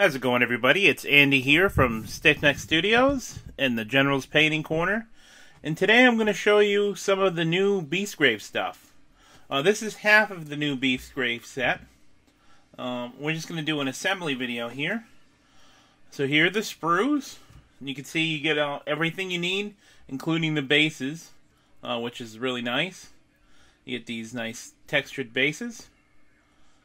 How's it going, everybody? It's Andy here from Stiff Neck Studios and the General's Painting Corner, and today I'm going to show you some of the new Beastgrave stuff. This is half of the new Beastgrave set. We're just going to do an assembly video here. So here are the sprues, and you can see you get everything you need, including the bases, which is really nice. You get these nice textured bases.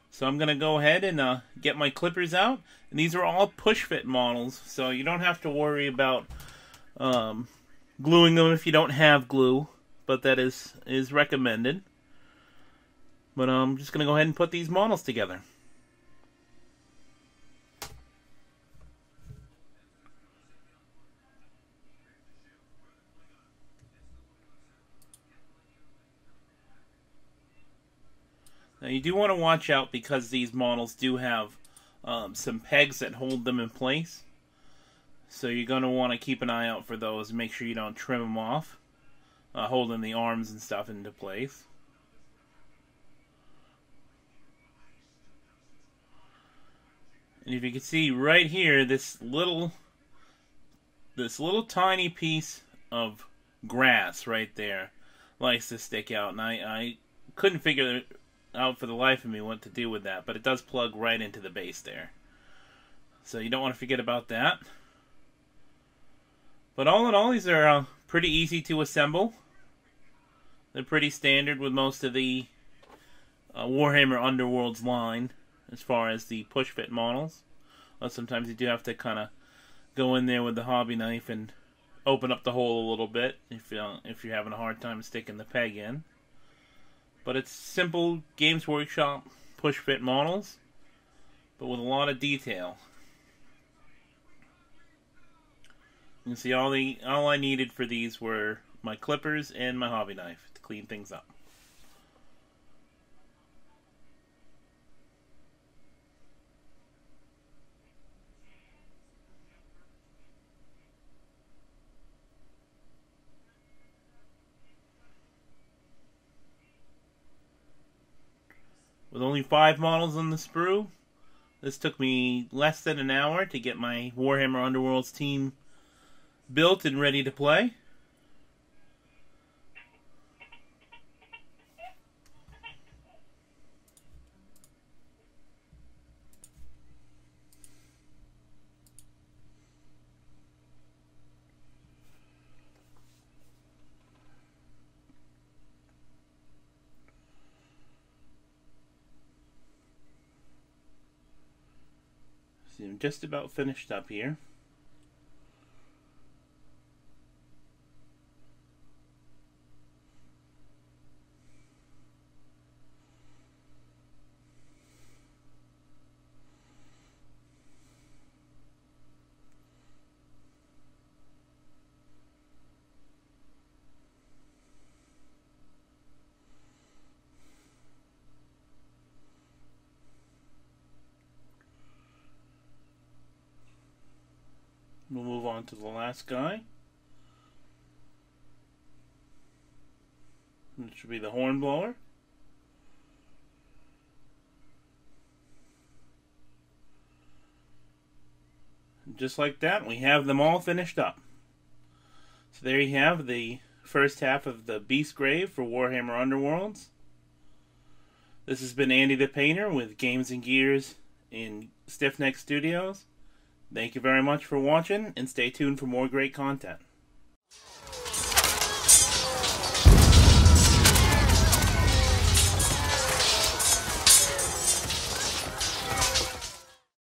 So I'm going to go ahead and get my clippers out. And these are all push-fit models, so you don't have to worry about gluing them if you don't have glue. But that is recommended. But I'm just going to go ahead and put these models together. Now you do want to watch out because these models do have some pegs that hold them in place. So you're going to want to keep an eye out for those and make sure you don't trim them off, holding the arms and stuff into place. And if you can see right here, this little tiny piece of grass right there likes to stick out, and I couldn't figure out for the life of me what to do with that, but it does plug right into the base there, so you don't want to forget about that. But all in all, these are pretty easy to assemble. They're pretty standard with most of the Warhammer Underworlds line as far as the push fit models. Well, sometimes you do have to kind of go in there with the hobby knife and open up the hole a little bit if you're having a hard time sticking the peg in. But it's simple Games Workshop push-fit models, but with a lot of detail. You can see all I needed for these were my clippers and my hobby knife to clean things up. With only 5 models on the sprue, this took me less than an hour to get my Warhammer Underworlds team built and ready to play. So I'm just about finished up here. We'll move on to the last guy. It should be the hornblower. And just like that, we have them all finished up. So there you have the first half of the Beastgrave for Warhammer Underworlds. This has been Andy the Painter with Games and Gears in Stiff Neck Studios. Thank you very much for watching, and stay tuned for more great content.